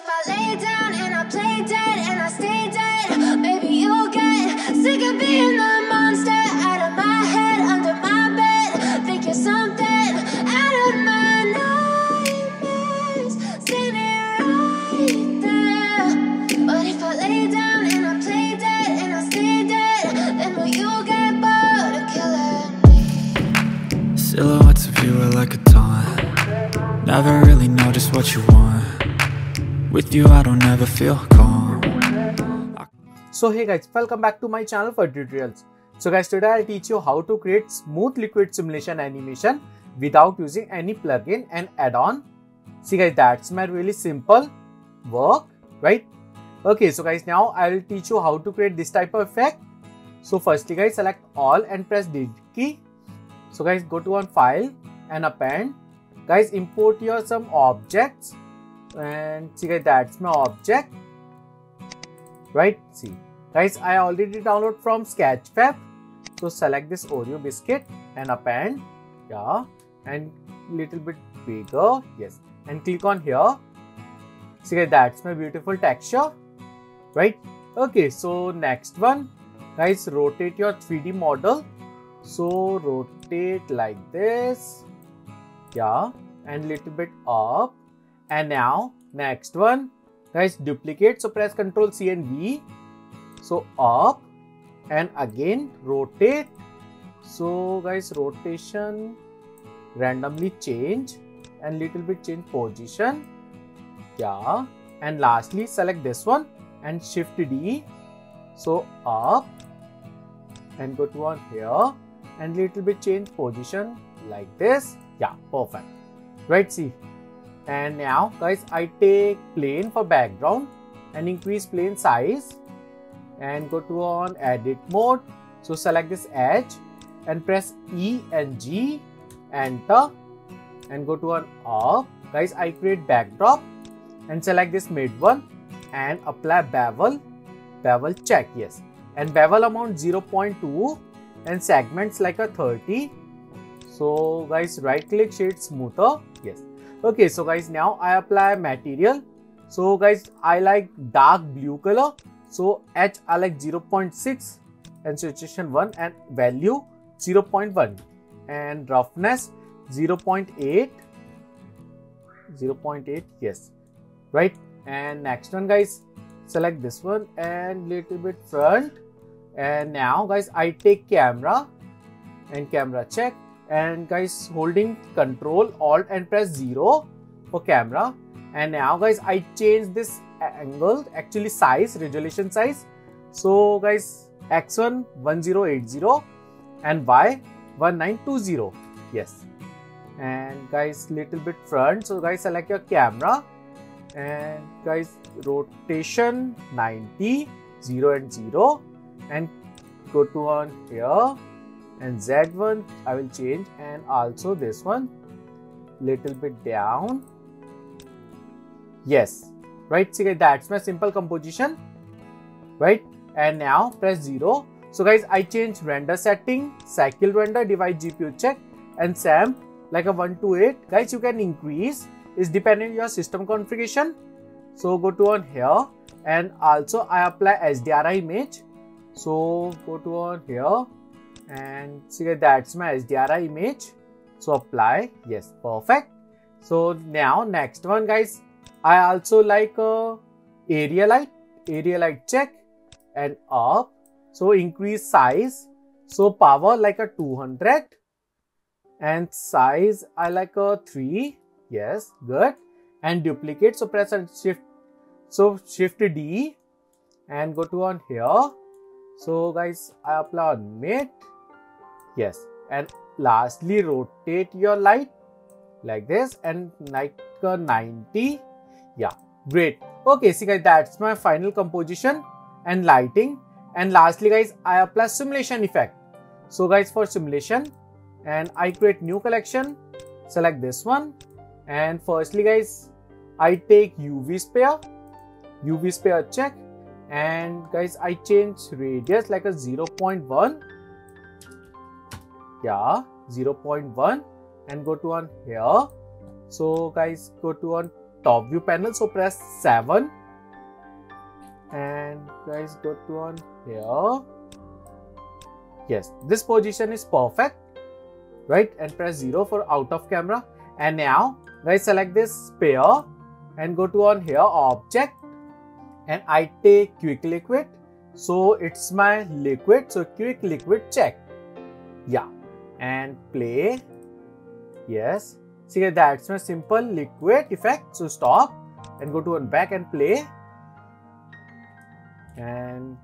if I lay down and I play dead and I stay dead, maybe you'll get sick of being the monster out of my head, under my bed, think you're something out of my nightmares, standing right there. But if I lay down and I play dead and I stay dead, then will you get bored of killing me? Silhouettes of you are like a taunt, never really know just what you want. With you, I don't ever feel calm. So hey guys, welcome back to my channel for tutorials. So guys, today I'll teach you how to create smooth liquid simulation animation without using any plugin and add-on. See guys, that's my really simple work, right? Okay, so guys, now I'll teach you how to create this type of effect. So firstly guys, select all and press delete key. So guys, go to one file and append. Guys, import here some objects. And see guys, that's my object, right? See guys, I already downloaded from Sketchfab, so select this Oreo biscuit and append, yeah, and little bit bigger, yes, and click on here. See guys, that's my beautiful texture, right? Okay, so next one guys, rotate your 3D model, so rotate like this, yeah, and little bit up. And now next one guys, duplicate, so press Ctrl+C and V, so up, and again rotate. So guys, rotation randomly change and little bit change position, yeah, and lastly select this one and shift D, so up, and go to on here and little bit change position like this, yeah, perfect, right? See. And now guys, I take plane for background and increase plane size and go to on edit mode. So select this edge and press E and G, enter, and go to on up. Guys, I create backdrop and select this mid one and apply bevel, bevel check, yes. And bevel amount 0.2 and segments like a 30. So guys, right click, shade smoother, yes. Okay, so guys, now I apply material. So guys, I like dark blue color, so H I like 0.6 and saturation 1 and value 0.1 and roughness 0.8, yes, right? And next one guys, select this one and little bit front. And now guys, I take camera and camera check. And guys, holding Ctrl Alt and press 0 for camera. And now guys, I change this angle, actually size, resolution size. So guys, X1 1080 and Y 1920, yes. And guys, little bit front. So guys, select your camera and guys, rotation 90, 0 and 0, and go to on here. And Z1 I will change, and also this one little bit down, yes, right? See guys, that's my simple composition, right? And now press 0. So guys, I change render setting, cycle render, divide GPU check, and SAM like a 128. Guys, you can increase, it's depending on your system configuration. So go to on here, and also I apply HDRI image. So go to on here. And see guys, that's my HDRI image, so apply, yes, perfect. So now next one guys, I also like area light check and up, so increase size, so power like a 200 and size I like a 3, yes, good. And duplicate, so press and shift, so shift D and go to on here. So guys, I apply on mid, yes, and lastly rotate your light like this and like a 90, yeah, great. Okay, see guys, that's my final composition and lighting. And lastly guys, I apply simulation effect. So guys, for simulation, and I create new collection, select this one, and firstly guys, I take UV sphere check, and guys, I change radius like a 0.1, yeah, 0.1, and go to on here. So guys, go to on top view panel. So press 7 and guys go to on here. Yes, this position is perfect, right? And press 0 for out of camera. And now guys select this sphere and go to on here object, and I take quick liquid. So it's my liquid, so quick liquid check. Yeah, and play. Yes, see that's my simple liquid effect. So stop and go to one back and play. And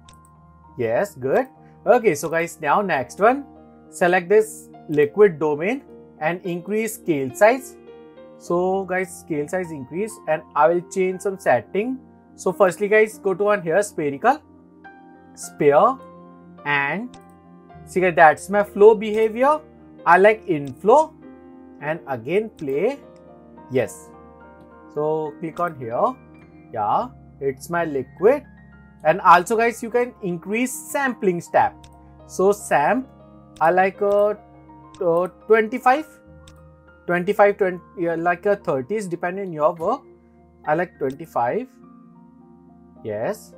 yes, good. Okay, so guys now next one, select this liquid domain and increase scale size. So guys scale size increase, and I will change some setting. So firstly guys go to one here spherical sphere, and see guys that's my flow behavior. I like inflow, and again play. Yes, so click on here. Yeah, it's my liquid. And also guys you can increase sampling step. So samp I like a 25, like a 30s depending on your work. I like 25. Yes,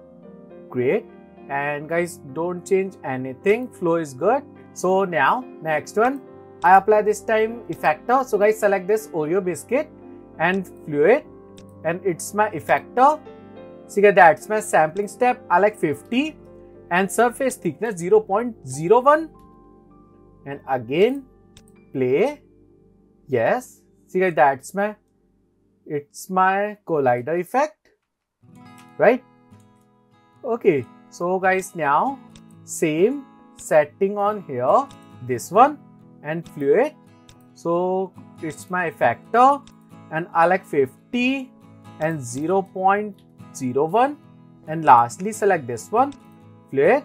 great. And guys don't change anything, flow is good. So now next one, I apply this time effector. So guys select this Oreo biscuit and fluid, and it's my effector. See guys that's my sampling step. I like 50 and surface thickness 0.01, and again play. Yes, see guys that's my collider effect, right? Okay, so guys now same setting on here, this one and fluid. So it's my effector, and I like 50 and 0.01, and lastly select this one fluid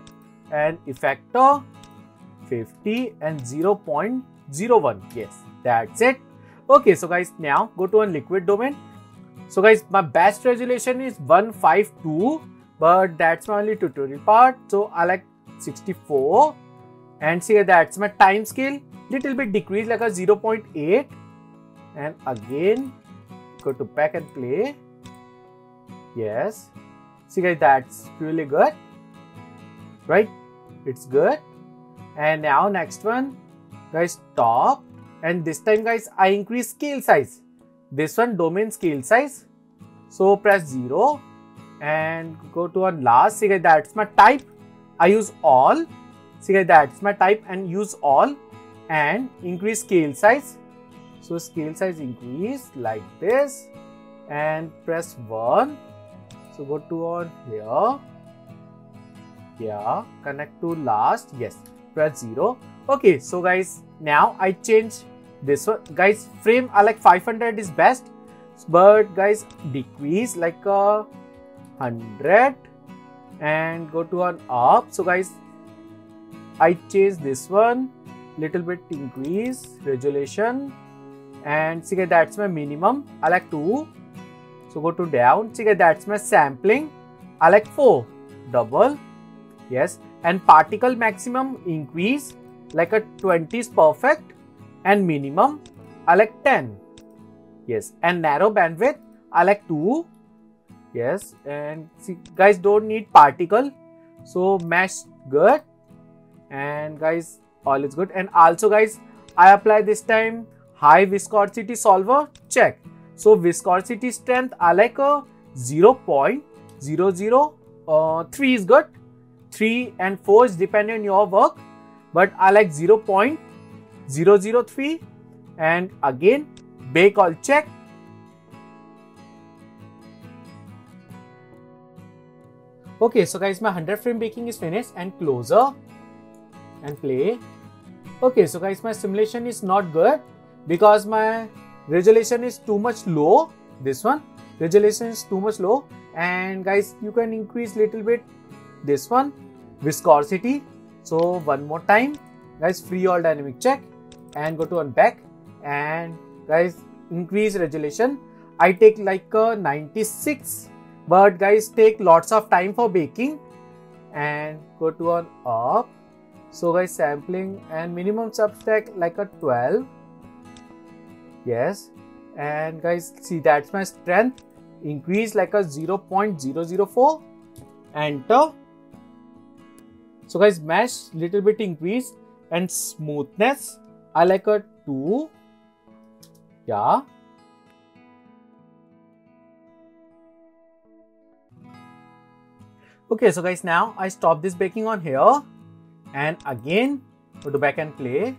and effector 50 and 0.01. Yes, that's it. Okay, so guys now go to a liquid domain. So guys my best resolution is 152, but that's my only tutorial part. So I like 64, and see that's my time scale little bit decrease, like a 0.8, and again go to back and play. Yes, see guys that's really good, right? It's good. And now next one guys stop, and this time guys I increase scale size, this one domain scale size. So press 0 and go to one last. See guys that's my type, I use all. See guys that's my type and use all, and increase scale size. So scale size increase like this, and press 1. So go to on here. Yeah, connect to last. Yes, press 0. Okay, so guys now I change this one. Guys frame I like 500 is best, but guys decrease like a 100 and go to on up. So guys I change this one little bit, increase resolution, and see guys that's my minimum. I like 2. So go to down. See guys that's my sampling. I like 4 double. Yes, and particle maximum increase like a 20 is perfect, and minimum I like 10. Yes, and narrow bandwidth I like 2. Yes, and see guys don't need particle, so mesh good. And guys all is good. And also guys I apply this time high viscosity solver check. So viscosity strength I like a 0.003 is good. 3 and 4 is depending on your work, but I like 0.003, and again bake all check. Okay, so guys my 100 frame baking is finished, and closer and play. Okay, so guys my simulation is not good because my resolution is too much low. This one resolution is too much low, and guys you can increase little bit this one viscosity. So one more time guys free all dynamic check, and go to one back, and guys increase resolution. I take like a 96, but guys take lots of time for baking, and go to one up. So guys sampling and minimum subtract like a 12. Yes, And guys, see, that's my strength increased like a 0.004. Enter. So guys, mesh little bit increased, and smoothness I like a 2. Yeah. Okay, so guys, now I stop this baking on here and again go to back and play.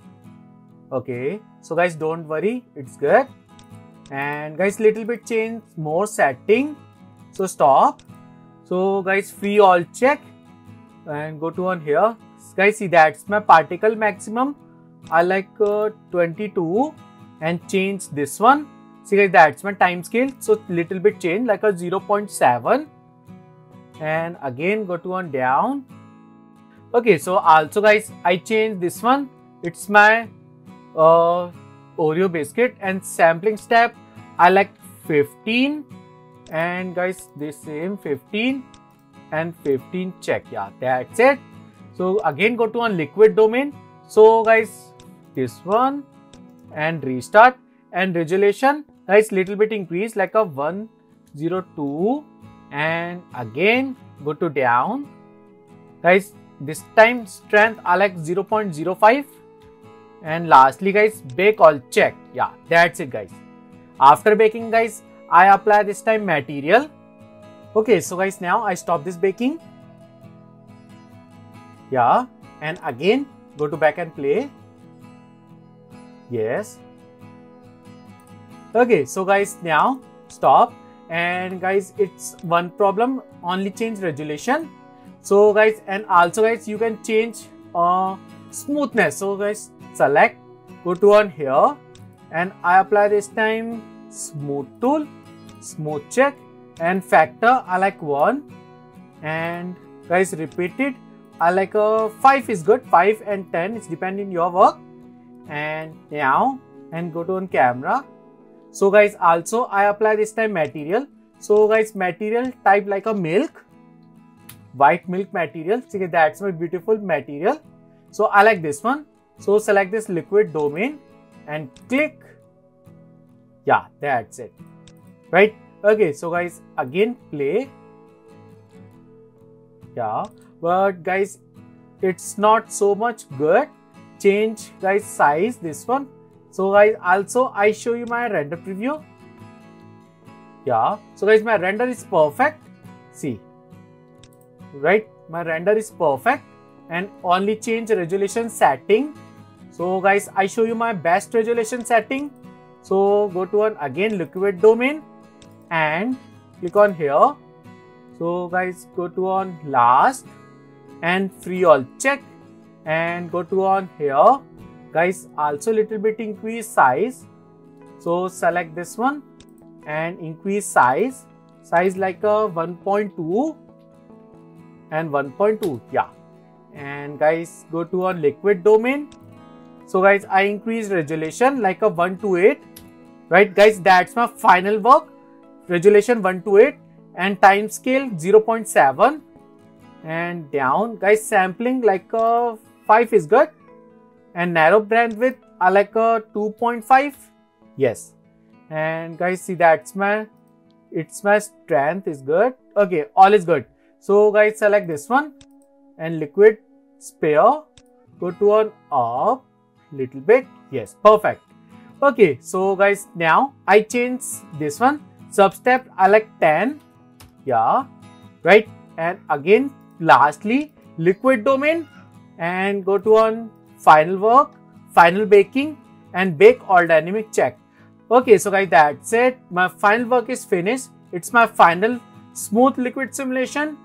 Okay, so guys, don't worry, it's good. And guys, little bit change more setting, so stop. So guys, free all check and go to on here. Guys, see, that's my particle maximum. I like 22 and change this one. See guys, that's my time scale, so little bit change like a 0.7. And again go to on down. Okay, so also guys, I change this one. It's my Oreo biscuit. And sampling step I like 15, and guys the same 15 and 15 check. Yeah, that's it. So again go to on liquid domain. So guys, this one and restart. And resolution guys, little bit increase like a 102. And again go to down. Guys, this time strength I like 0.05. And lastly guys, bake all check. Yeah, that's it guys. After baking guys, I apply this time material. Okay, so guys, now I stop this baking. Yeah, and again go to back and play. Yes. Okay, so guys, now stop. And guys, it's one problem, only change resolution. So guys, and also guys, you can change smoothness. So guys, select, go to on here, and I apply this time smooth tool, smooth check, and factor I like 1. And guys, repeat it, I like a 5 is good. 5 and 10 is depending your work. And now and go to on camera. So guys, also I apply this time material. So guys, material type like a milk, white milk material. See, that's my beautiful material. So I like this one. So select this liquid domain and click. Yeah, that's it. Right? Okay, so guys, again play. Yeah, but guys, it's not so much good. Change guys size this one. So guys, also I show you my render preview. Yeah, so guys, my render is perfect. See, right, my render is perfect. And only change resolution setting. So guys, I show you my best resolution setting. So go to an again liquid domain and click on here. So guys, go to on last and free all check and go to on here. Guys, also little bit increase size. So select this one and increase size. Size like a 1.2 and 1.2. Yeah. And guys, go to our liquid domain. So guys, I increase resolution like a 128. Right guys, that's my final work. Resolution 128 and time scale 0.7. And down guys, sampling like a 5 is good. And narrow bandwidth I like a 2.5. Yes. And guys, see, that's my, it's my strength is good. Okay, all is good. So guys, select this one and liquid sphere, go to on up little bit. Yes, perfect. Okay, so guys, now I change this one. Substep I like 10. Yeah, right. And again lastly liquid domain and go to on final work, final baking, and bake all dynamic check. Okay, so guys, that's it. My final work is finished. It's my final smooth liquid simulation.